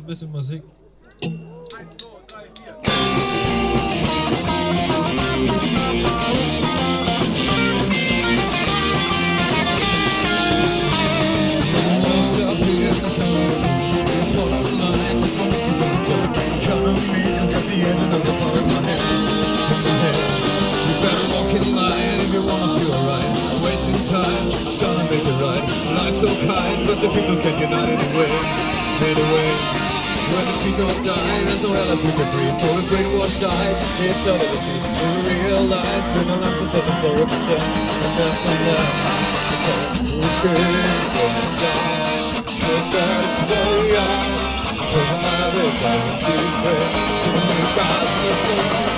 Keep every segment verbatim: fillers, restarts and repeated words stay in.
ein bisschen Musik. So kind, but the people can't get out anyway, anyway. When the trees all die, there's no hell that we can breathe. For the brainwashed eyes, it's all that we see. We realize when our lives are such a horror concern. And that's not love, it's good for the time. Just as we are, cause I will die to pray to the new God's system.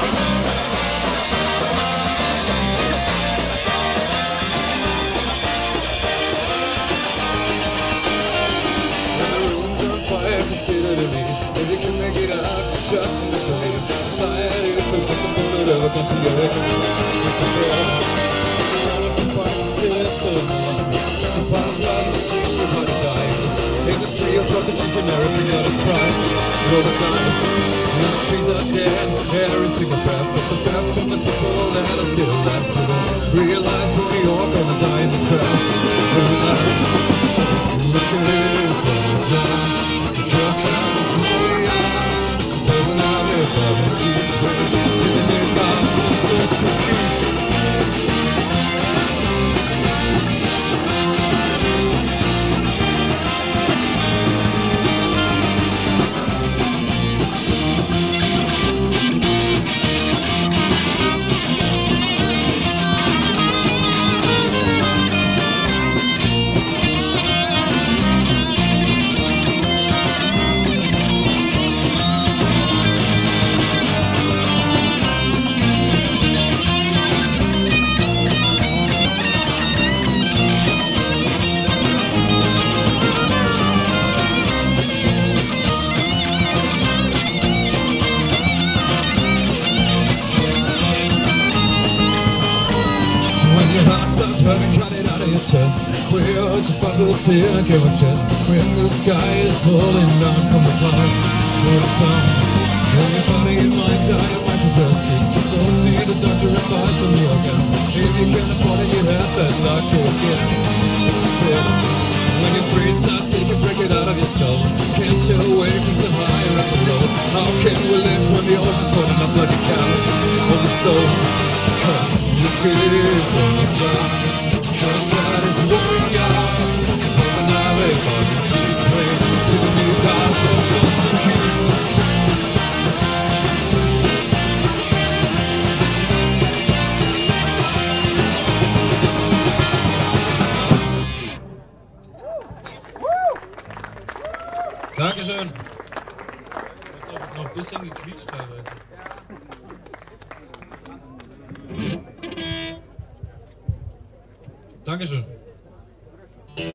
Just in the belief, society that feels like a bullet of a gun to your head. It's a threat. All of the parts in the sun. The parts run the streets of bloody dives. Industry of prostitution, everything that is prized. Roll the dice, now the trees are dead. Every single breath, it's a breath from the people that are still left. Realize that we all gonna die in the trash. Every night, let's get it from the time. Just now the snow. I'm in a given chest, when the sky is falling down from the clouds, with a sound, everybody in my diet might progress. Just go see the doctor and buy some new organs. If you can't afford it, you have that luck again. It's still, when your brain starts, you can break it out of your skull. Can't show away from some higher up and low. How can we live when the ocean's burning up like a cow on the stove? Huh, let's get it from the top, cause that is what we are. We're going to play to the new God that's so secure. Dankeschön. Ich hab noch ein bisschen gequietscht teilweise. Dankeschön.